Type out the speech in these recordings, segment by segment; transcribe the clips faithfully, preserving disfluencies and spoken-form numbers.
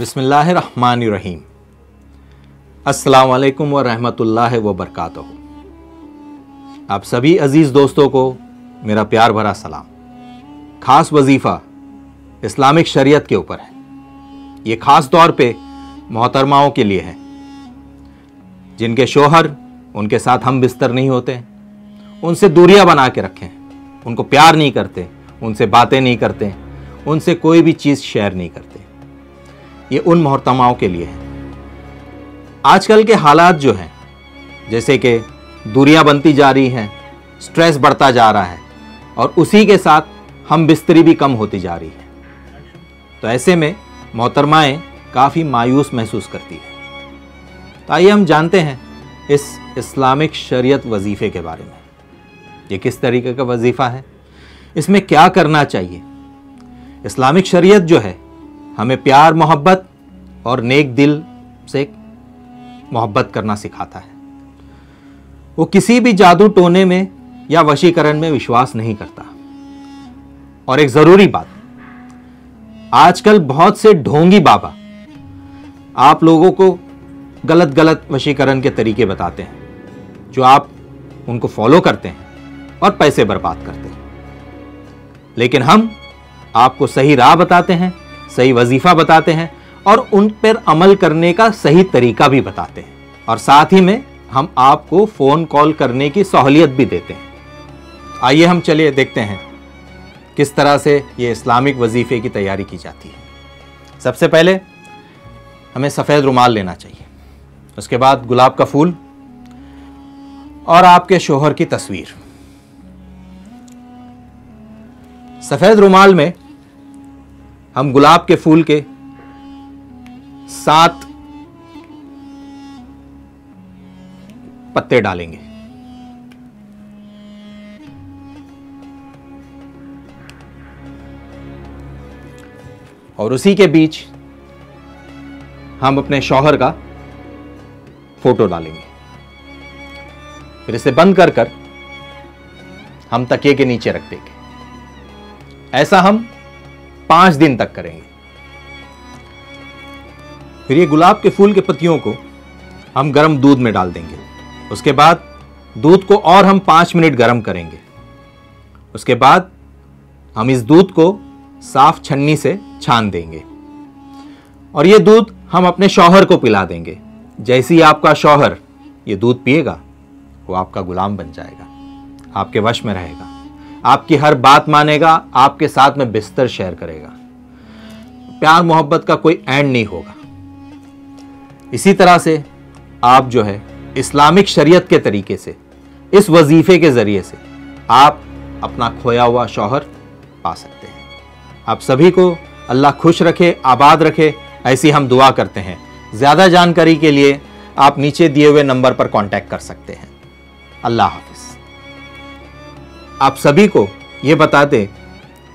बिस्मिल्लाहिर्रहमानिर्रहीम। अस्सलाम वालेकुम व रहमतुल्लाहि व बरकातहू। आप सभी अज़ीज़ दोस्तों को मेरा प्यार भरा सलाम। ख़ास वजीफ़ा इस्लामिक शरीयत के ऊपर है। ये ख़ास तौर पे मोहतरमाओं के लिए है जिनके शोहर उनके साथ हम बिस्तर नहीं होते, उनसे दूरियां बना के रखें, उनको प्यार नहीं करते, उनसे बातें नहीं करते, उनसे कोई भी चीज़ शेयर नहीं करते। ये उन मोहतरमाओं के लिए है। आजकल के हालात जो हैं, जैसे कि दूरियां बनती जा रही हैं, स्ट्रेस बढ़ता जा रहा है और उसी के साथ हम बिस्तरी भी कम होती जा रही है। तो ऐसे में मोहतरमाएँ काफ़ी मायूस महसूस करती हैं। तो आइए हम जानते हैं इस इस्लामिक शरीयत वजीफ़े के बारे में। ये किस तरीके का वजीफ़ा है, इसमें क्या करना चाहिए। इस्लामिक शरीयत जो है हमें प्यार मोहब्बत और नेक दिल से मोहब्बत करना सिखाता है। वो किसी भी जादू टोने में या वशीकरण में विश्वास नहीं करता। और एक ज़रूरी बात, आजकल बहुत से ढोंगी बाबा आप लोगों को गलत गलत वशीकरण के तरीके बताते हैं, जो आप उनको फॉलो करते हैं और पैसे बर्बाद करते हैं। लेकिन हम आपको सही राह बताते हैं, सही वजीफ़ा बताते हैं और उन पर अमल करने का सही तरीका भी बताते हैं, और साथ ही में हम आपको फ़ोन कॉल करने की सहूलियत भी देते हैं। आइए हम चलिए देखते हैं किस तरह से ये इस्लामिक वजीफ़े की तैयारी की जाती है। सबसे पहले हमें सफ़ेद रुमाल लेना चाहिए, उसके बाद गुलाब का फूल और आपके शोहर की तस्वीर। सफ़ेद रुमाल में हम गुलाब के फूल के सात पत्ते डालेंगे। और उसी के बीच हम अपने शौहर का फोटो डालेंगे। फिर इसे बंद कर कर हम तकिए के नीचे रख देंगे। ऐसा हम पांच दिन तक करेंगे। फिर ये गुलाब के फूल के पत्तियों को हम गर्म दूध में डाल देंगे। उसके बाद दूध को और हम पाँच मिनट गर्म करेंगे। उसके बाद हम इस दूध को साफ छन्नी से छान देंगे और ये दूध हम अपने शौहर को पिला देंगे। जैसे ही आपका शौहर ये दूध पिएगा, वो आपका गुलाम बन जाएगा, आपके वश में रहेगा, आपकी हर बात मानेगा, आपके साथ में बिस्तर शेयर करेगा। प्यार मोहब्बत का कोई एंड नहीं होगा। इसी तरह से आप जो है इस्लामिक शरीयत के तरीके से इस वजीफ़े के ज़रिए से आप अपना खोया हुआ शौहर पा सकते हैं। आप सभी को अल्लाह खुश रखे, आबाद रखे, ऐसी हम दुआ करते हैं। ज़्यादा जानकारी के लिए आप नीचे दिए हुए नंबर पर कॉन्टैक्ट कर सकते हैं। अल्लाह हाफिज़। आप सभी को ये बता दें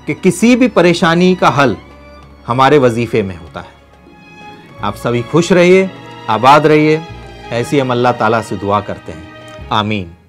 कि किसी भी परेशानी का हल हमारे वजीफ़े में होता है। आप सभी खुश रहिए, आबाद रहिए, ऐसी हम अल्लाह ताला से दुआ करते हैं। आमीन।